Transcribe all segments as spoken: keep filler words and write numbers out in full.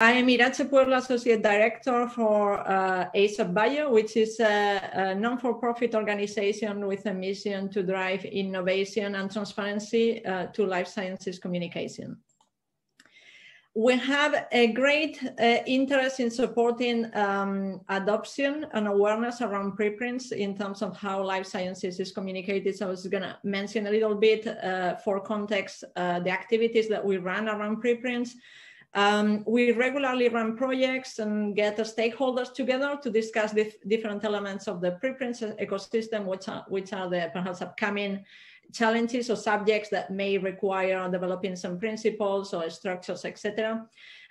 I am Iratxe Puebla, Associate Director for uh, ASAPbio, which is a, a non-for-profit organization with a mission to drive innovation and transparency uh, to life sciences communication. We have a great uh, interest in supporting um, adoption and awareness around preprints in terms of how life sciences is communicated. So I was going to mention a little bit uh, for context uh, the activities that we run around preprints. Um, we regularly run projects and get the stakeholders together to discuss the different elements of the preprints ecosystem, which are, which are the perhaps upcoming challenges or subjects that may require developing some principles or structures, et cetera.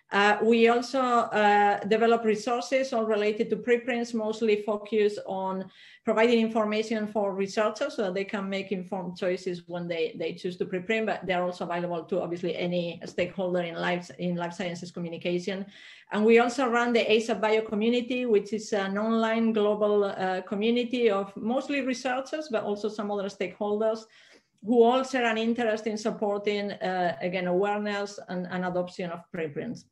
Uh, we also uh, develop resources all related to preprints, mostly focused on providing information for researchers so that they can make informed choices when they, they choose to preprint, but they're also available to obviously any stakeholder in life, in life sciences communication. And we also run the ASAPbio community, which is an online global uh, community of mostly researchers, but also some other stakeholders who all share an interest in supporting, uh, again, awareness and, and adoption of preprints.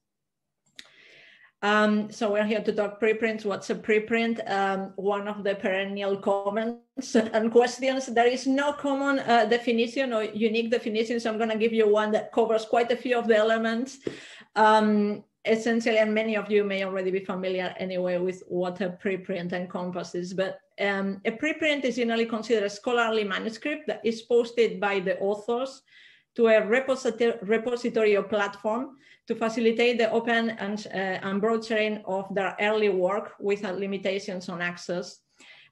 Um, so we're here to talk preprints. What's a preprint? Um, one of the perennial comments and questions. There is no common uh, definition or unique definition, so I'm going to give you one that covers quite a few of the elements. Um, essentially, and many of you may already be familiar anyway with what a preprint encompasses, but um, a preprint is generally considered a scholarly manuscript that is posted by the authors to a repository, repository or platform to facilitate the open and, uh, and broad sharing of their early work without limitations on access.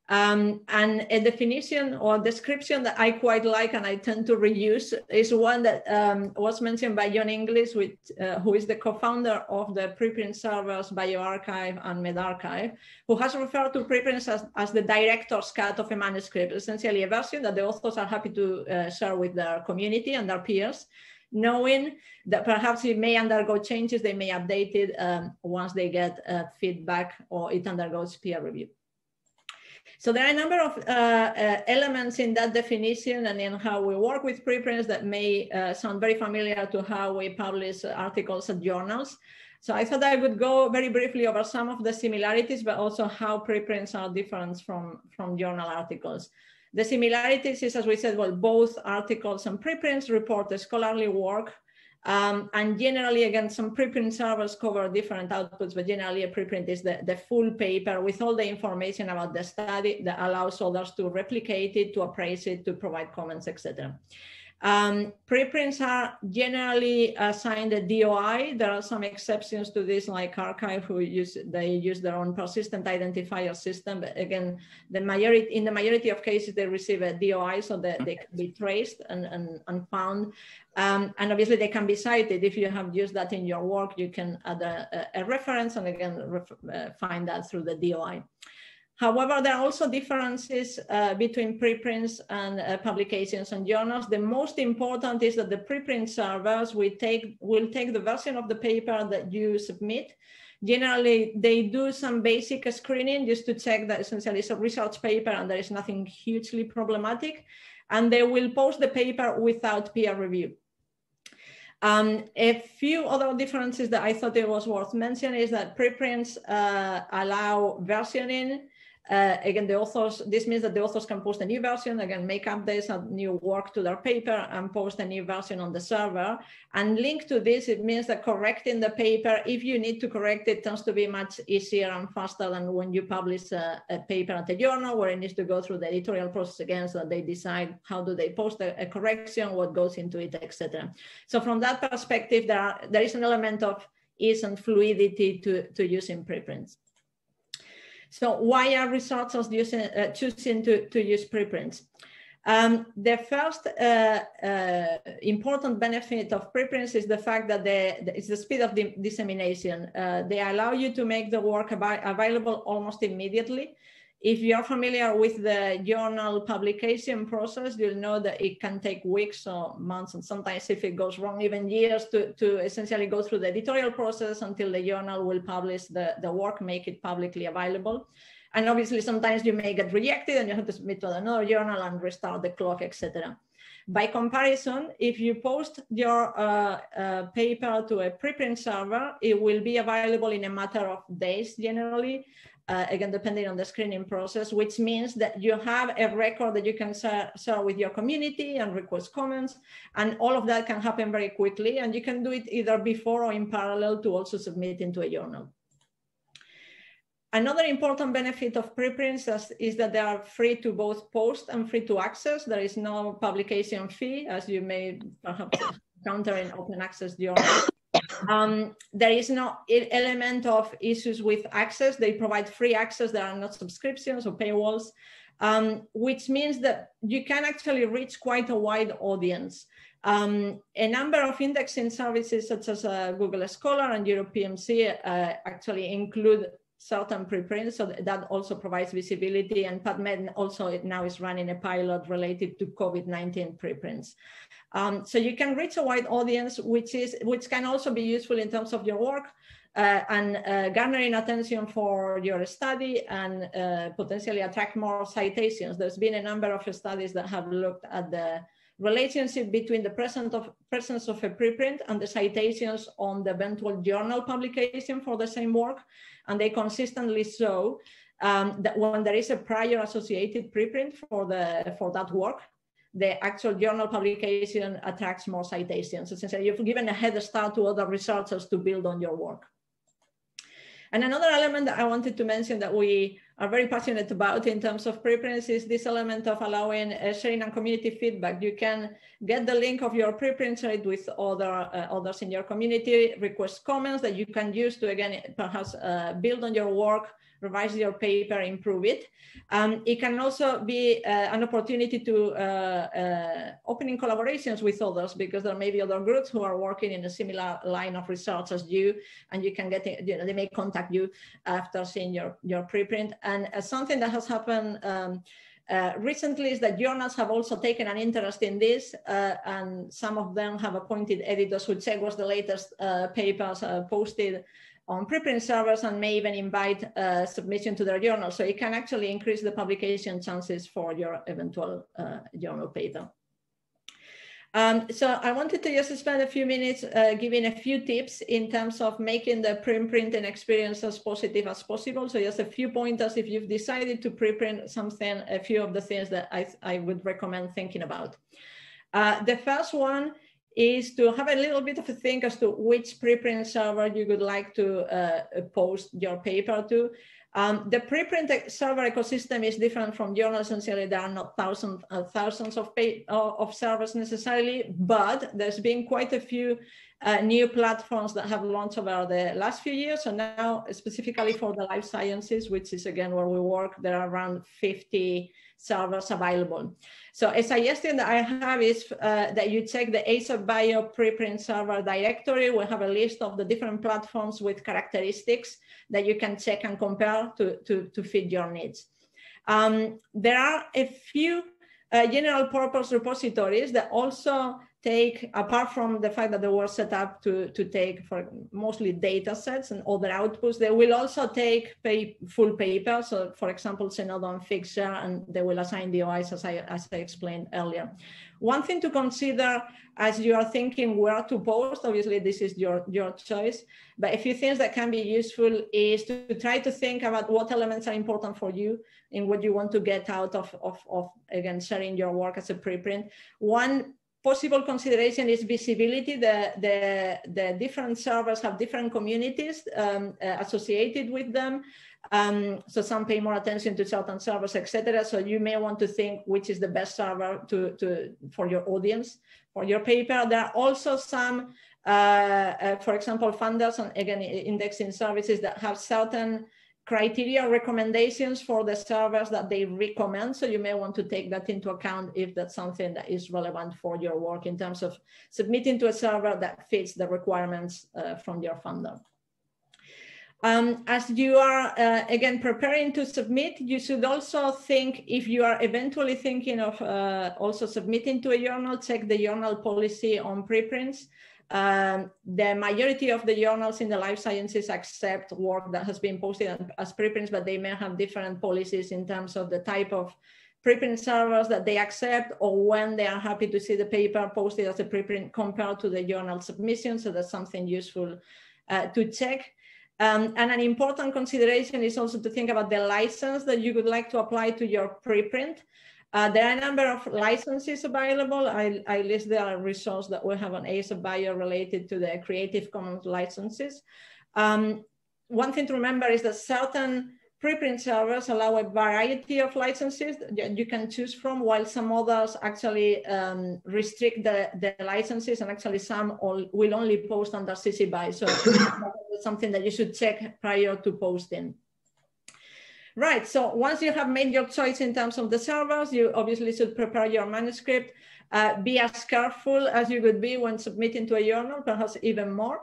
Um, and a definition or description that I quite like and I tend to reuse is one that um, was mentioned by John Inglis, which, uh, who is the co-founder of the preprint servers BioArchive and MedArchive, who has referred to preprints as, as the director's cut of a manuscript, essentially a version that the authors are happy to uh, share with their community and their peers, knowing that perhaps it may undergo changes, they may update it um, once they get uh, feedback or it undergoes peer review. So there are a number of uh, uh, elements in that definition and in how we work with preprints that may uh, sound very familiar to how we publish articles and journals. So I thought I would go very briefly over some of the similarities, but also how preprints are different from, from journal articles. The similarities is, as we said, well, both articles and preprints report the scholarly work. Um, and generally, again, some preprint servers cover different outputs, but generally a preprint is the, the full paper with all the information about the study that allows others to replicate it, to appraise it, to provide comments, et cetera. Um, preprints are generally assigned a D O I. There are some exceptions to this, like arXiv, who use they use their own persistent identifier system. But again, the majority in the majority of cases they receive a D O I so that they can be traced and, and, and found. Um, and obviously they can be cited. If you have used that in your work, you can add a, a reference and again ref, uh, find that through the D O I. However, there are also differences uh, between preprints and uh, publications and journals. The most important is that the preprint servers will take, will take the version of the paper that you submit. Generally, they do some basic screening just to check that essentially it's a research paper and there is nothing hugely problematic. And they will post the paper without peer review. Um, a few other differences that I thought it was worth mentioning is that preprints uh, allow versioning. Uh, again, the authors, this means that the authors can post a new version, again, make updates and new work to their paper and post a new version on the server. And linked to this, it means that correcting the paper, if you need to correct it, tends to be much easier and faster than when you publish a, a paper at a journal where it needs to go through the editorial process again, so that they decide how do they post a, a correction, what goes into it, et cetera. So from that perspective, there, are, there is an element of ease and fluidity to, to using preprints. So why are researchers using, uh, choosing to, to use preprints? Um, the first uh, uh, important benefit of preprints is the fact that they, it's the speed of the dissemination. Uh, they allow you to make the work available almost immediately. If you're familiar with the journal publication process, you'll know that it can take weeks or months, and sometimes if it goes wrong, even years to, to essentially go through the editorial process until the journal will publish the, the work, make it publicly available. And obviously sometimes you may get rejected and you have to submit to another journal and restart the clock, et cetera. By comparison, if you post your uh, uh, paper to a preprint server, it will be available in a matter of days generally, uh, again, depending on the screening process, which means that you have a record that you can share with your community and request comments, and all of that can happen very quickly, and you can do it either before or in parallel to also submit into a journal. Another important benefit of preprints is, is that they are free to both post and free to access. There is no publication fee, as you may perhaps encounter in open access journals. Um, there is no element of issues with access. They provide free access. There are not subscriptions or paywalls, um, which means that you can actually reach quite a wide audience. Um, a number of indexing services such as uh, Google Scholar and Europe P M C uh, actually include certain preprints, so that also provides visibility, and PubMed also now is running a pilot related to COVID nineteen preprints. Um, so you can reach a wide audience, which is which can also be useful in terms of your work uh, and uh, garnering attention for your study and uh, potentially attract more citations. There's been a number of studies that have looked at the relationship between the presence of, presence of a preprint and the citations on the eventual journal publication for the same work. And they consistently show um, that when there is a prior associated preprint for, the, for that work, the actual journal publication attracts more citations. Essentially, you've given a head start to other researchers to build on your work. And another element that I wanted to mention that we are very passionate about in terms of preprints is this element of allowing uh, sharing and community feedback. You can get the link of your preprint, share it with other, uh, others in your community, request comments that you can use to, again, perhaps uh, build on your work, revise your paper, improve it. Um, it can also be uh, an opportunity to uh, uh, opening collaborations with others, because there may be other groups who are working in a similar line of research as you, and you can get, you know, they may contact you after seeing your, your preprint. And uh, something that has happened um, uh, recently is that journals have also taken an interest in this, uh, and some of them have appointed editors who check what's the latest uh, papers uh, posted on preprint servers and may even invite uh, submission to their journal. So it can actually increase the publication chances for your eventual uh, journal paper. Um, so I wanted to just spend a few minutes uh, giving a few tips in terms of making the preprinting experience as positive as possible. So just a few pointers if you've decided to preprint something, a few of the things that I, I would recommend thinking about. Uh, the first one is to have a little bit of a think as to which preprint server you would like to uh, post your paper to. Um, the preprint server ecosystem is different from journals. Essentially, there are not thousands uh, thousands of, of servers necessarily, but there's been quite a few uh, new platforms that have launched over the last few years. So now, specifically for the life sciences, which is again where we work, there are around fifty servers available. So a suggestion that I have is uh, that you check the ASAPbio preprint server directory. We have a list of the different platforms with characteristics that you can check and compare to, to, to fit your needs. Um, there are a few uh, general purpose repositories that also take, apart from the fact that they were set up to, to take for mostly data sets and other outputs, they will also take pay, full papers. So for example, Zenodo and Figshare, and they will assign D O Is as I, as I explained earlier. One thing to consider as you are thinking where to post, obviously this is your, your choice, but a few things that can be useful is to, to try to think about what elements are important for you and what you want to get out of, of, of again, sharing your work as a preprint. One possible consideration is visibility. The, the, the different servers have different communities um, uh, associated with them. Um, so some pay more attention to certain servers, et cetera. So you may want to think which is the best server to, to, for your audience, for your paper. There are also some, uh, uh, for example, funders and again, indexing services that have certain criteria recommendations for the servers that they recommend. So you may want to take that into account if that's something that is relevant for your work in terms of submitting to a server that fits the requirements uh, from your funder. Um, as you are, uh, again, preparing to submit, you should also think, if you are eventually thinking of uh, also submitting to a journal, check the journal policy on preprints. Um, the majority of the journals in the life sciences accept work that has been posted as preprints, but they may have different policies in terms of the type of preprint servers that they accept, or when they are happy to see the paper posted as a preprint compared to the journal submission. So that's something useful uh, to check. Um, and an important consideration is also to think about the license that you would like to apply to your preprint. Uh, there are a number of licenses available. I, I list the resource that we have on ASAPbio related to the Creative Commons licenses. Um, one thing to remember is that certain preprint servers allow a variety of licenses that you can choose from, while some others actually um, restrict the, the licenses, and actually some all, will only post under C C B Y. So that's something that you should check prior to posting. Right, so once you have made your choice in terms of the servers, you obviously should prepare your manuscript. Uh, be as careful as you would be when submitting to a journal, perhaps even more.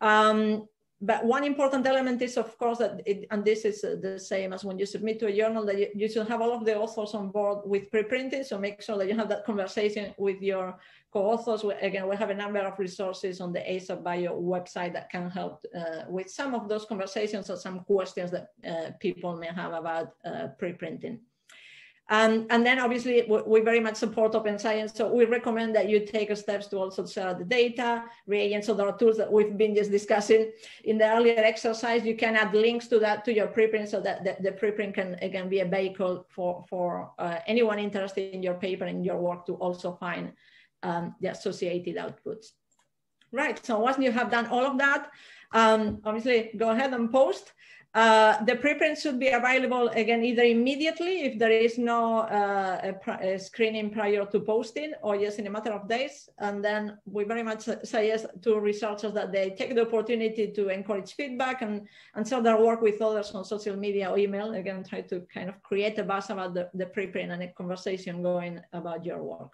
Um, But one important element is, of course, that it, and this is the same as when you submit to a journal, that you, you should have all of the authors on board with preprinting. So make sure that you have that conversation with your co-authors. We, again, we have a number of resources on the ASAPbio website that can help uh, with some of those conversations or some questions that uh, people may have about uh, preprinting. Um, and then obviously we very much support open science, so we recommend that you take steps to also share the data, reagents, so there are tools that we've been just discussing in the earlier exercise. You can add links to that, to your preprint, so that the, the preprint can again be a vehicle for, for uh, anyone interested in your paper and your work to also find um, the associated outputs. Right, so once you have done all of that, um, obviously go ahead and post. Uh, the preprint should be available, again, either immediately if there is no uh, a a screening prior to posting, or just in a matter of days. And then we very much suggest to researchers that they take the opportunity to encourage feedback and, and share their work with others on social media or email. Again, try to kind of create a buzz about the, the preprint and a conversation going about your work.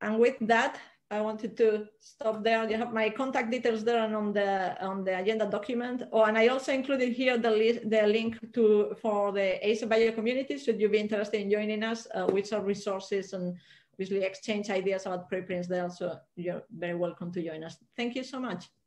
And with that, I wanted to stop there. You have my contact details there and on the on the agenda document. Oh, and I also included here the list, the link to for the ASAPbio community. Should you be interested in joining us, uh, which are resources and obviously exchange ideas about preprints there. So you're very welcome to join us. Thank you so much.